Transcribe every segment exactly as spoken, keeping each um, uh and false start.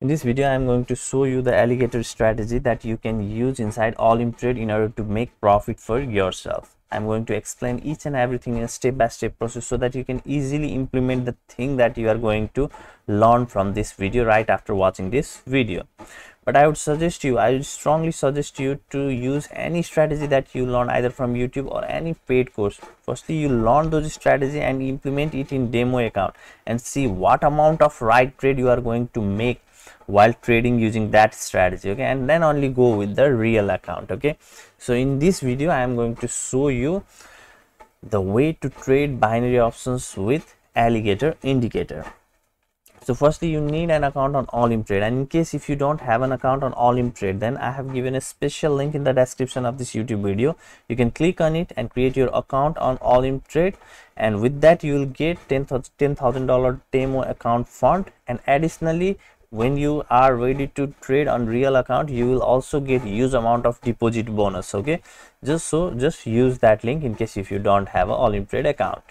In this video, I am going to show you the alligator strategy that you can use inside Olymp Trade in order to make profit for yourself. I am going to explain each and everything in a step-by-step process so that you can easily implement the thing that you are going to learn from this video right after watching this video. But I would suggest you, I would strongly suggest you to use any strategy that you learn either from YouTube or any paid course. Firstly, you learn those strategy and implement it in demo account and see what amount of right trade you are going to make while trading using that strategy, okay, and then only go with the real account, okay. So in this video, I am going to show you the way to trade binary options with alligator indicator. So firstly, you need an account on Olymp Trade, and in case if you don't have an account on Olymp Trade, then I have given a special link in the description of this YouTube video. You can click on it and create your account on Olymp Trade, and with that you will get ten thousand dollars demo account fund. And additionally, when you are ready to trade on real account, you will also get huge amount of deposit bonus, okay. Just so just use that link in case if you don't have an Olymp Trade account.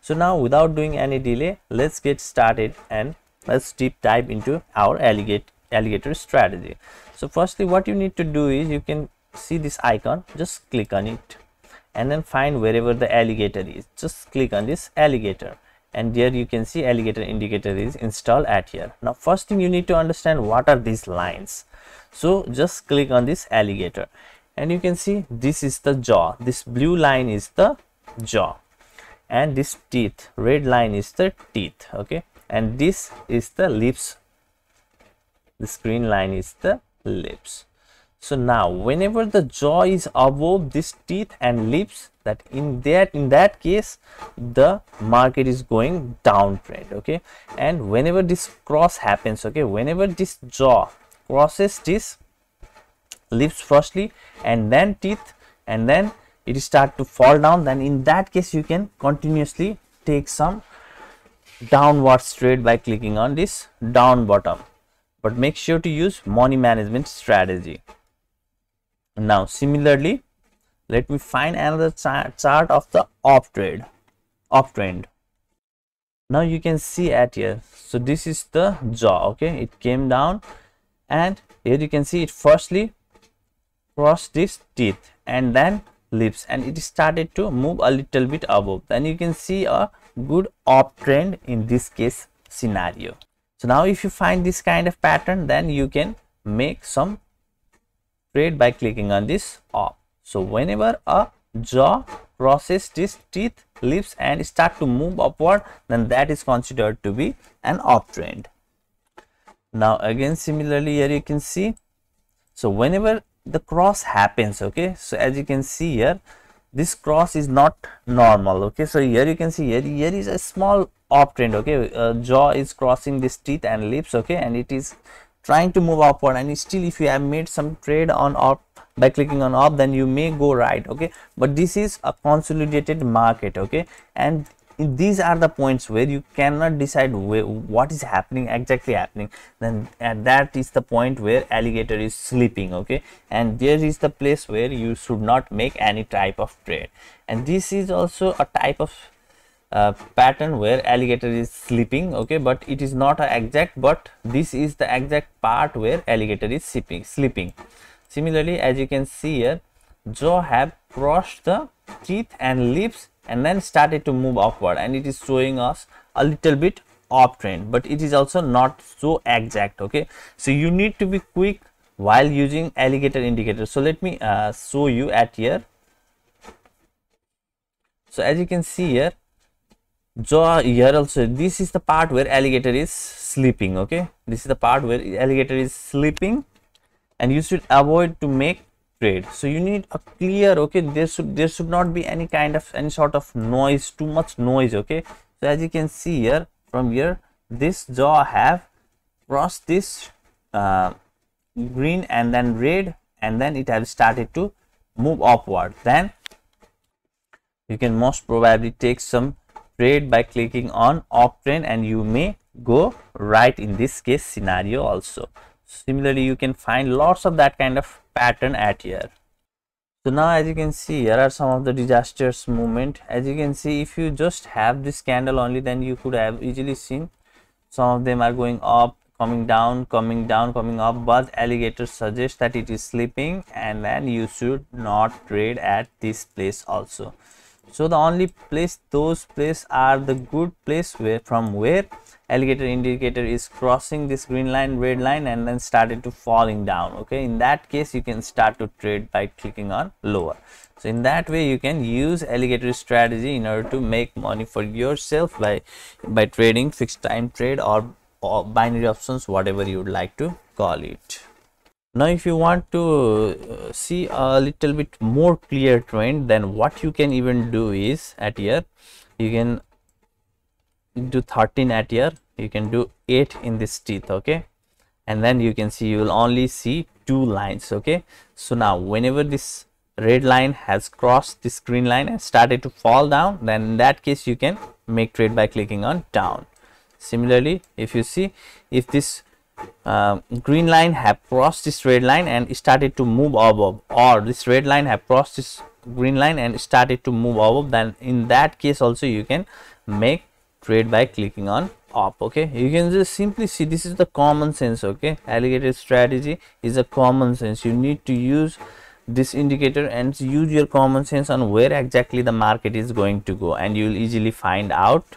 So now, without doing any delay, let's get started and let's deep dive into our alligator alligator strategy. So firstly, what you need to do is, you can see this icon, just click on it and then find wherever the alligator is. Just click on this alligator, and there you can see alligator indicator is installed at here. Now first thing you need to understand, what are these lines? So just click on this alligator and you can see this is the jaw, this blue line is the jaw, and this teeth, red line is the teeth, okay, and this is the lips, this green line is the lips. So now whenever the jaw is above this teeth and lips, that in that in that case the market is going downtrend, okay. And whenever this cross happens, okay, whenever this jaw crosses this lips firstly and then teeth and then it start to fall down, then in that case you can continuously take some downward trade by clicking on this down bottom, but make sure to use money management strategy. Now similarly, let me find another chart, chart of the up trade uptrend. Now you can see at here, so this is the jaw, okay, it came down, and here you can see it firstly crossed this teeth and then lips, and it started to move a little bit above. Then you can see a good uptrend in this case scenario. So now if you find this kind of pattern, then you can make some trade by clicking on this up. So whenever a jaw crosses this teeth, lips and start to move upward, then that is considered to be an uptrend. Now again similarly, here you can see, so whenever the cross happens, okay, so as you can see here, this cross is not normal, okay. So here you can see, here, here is a small uptrend, okay, uh, jaw is crossing this teeth and lips, okay, and it is trying to move upward, and still if you have made some trade on up by clicking on up, then you may go right, okay, but this is a consolidated market, okay, and these are the points where you cannot decide where, what is happening exactly happening, then and that is the point where alligator is sleeping, okay, and there is the place where you should not make any type of trade. And this is also a type of uh, pattern where alligator is sleeping, okay, but it is not a exact, but this is the exact part where alligator is sleeping sleeping Similarly, as you can see here, jaw have crossed the teeth and lips and then started to move upward, and it is showing us a little bit uptrend, but it is also not so exact, okay. So you need to be quick while using alligator indicator. So let me uh, show you at here. So as you can see here, jaw here also, this is the part where alligator is sleeping, okay, this is the part where alligator is sleeping, and you should avoid to make trade. So you need a clear, okay, there should there should not be any kind of any sort of noise, too much noise, okay. So as you can see here, from here this jaw have crossed this uh, green and then red, and then it has started to move upward, then you can most probably take some trade by clicking on uptrend, and you may go right in this case scenario also. Similarly, you can find lots of that kind of pattern at here. So now as you can see, here are some of the disastrous movement. As you can see, if you just have this candle only, then you could have easily seen some of them are going up, coming down, coming down, coming up, but alligator suggests that it is sleeping, and then you should not trade at this place also. So the only place, those places are the good place where from where alligator indicator is crossing this green line, red line, and then started to falling down. Okay, in that case you can start to trade by clicking on lower. So in that way you can use alligator strategy in order to make money for yourself by by trading fixed time trade or or binary options, whatever you would like to call it. Now if you want to see a little bit more clear trend, then what you can even do is at here you can do thirteen, at here you can do eight in this teeth, okay, and then you can see you will only see two lines. Okay, so now whenever this red line has crossed this green line and started to fall down, then in that case you can make trade by clicking on down. Similarly, if you see, if this uh, green line have crossed this red line and started to move above, or this red line have crossed this green line and started to move above, then in that case also you can make trade by clicking on up. Okay, you can just simply see this is the common sense. Okay, alligator strategy is a common sense. You need to use this indicator and use your common sense on where exactly the market is going to go, and you will easily find out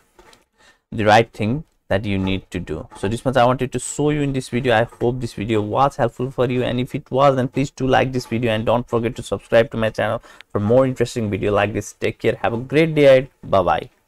the right thing that you need to do. So this much I wanted to show you in this video. I hope this video was helpful for you, and if it was, then please do like this video and don't forget to subscribe to my channel for more interesting video like this. Take care, have a great day ahead. Bye bye.